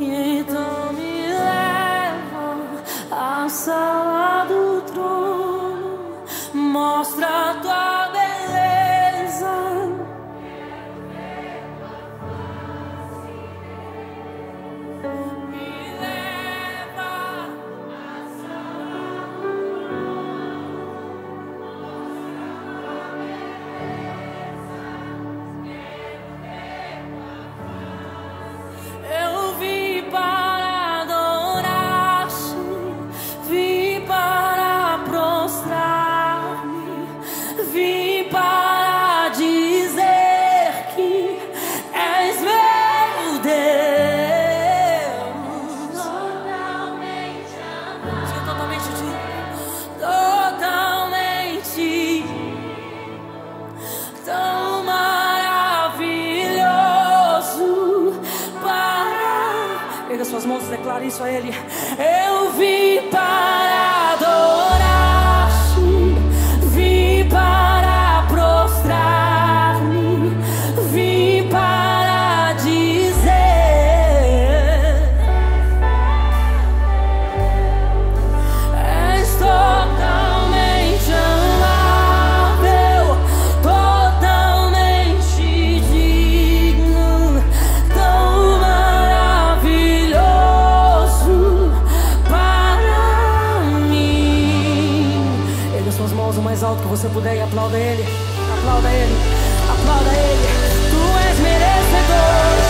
Então me levam à sala do trono, mostra a tua beleza. Me leva à sala do trono, mostra a tua beleza. Eu vi. Pega suas mãos e declara isso a Ele. Eu vim para adorar-te, vim para prostrar-me, vim para dizer: és totalmente amável, totalmente digno, o mais alto que você puder, e aplauda Ele, aplauda Ele, aplauda Ele. Tu és merecedor.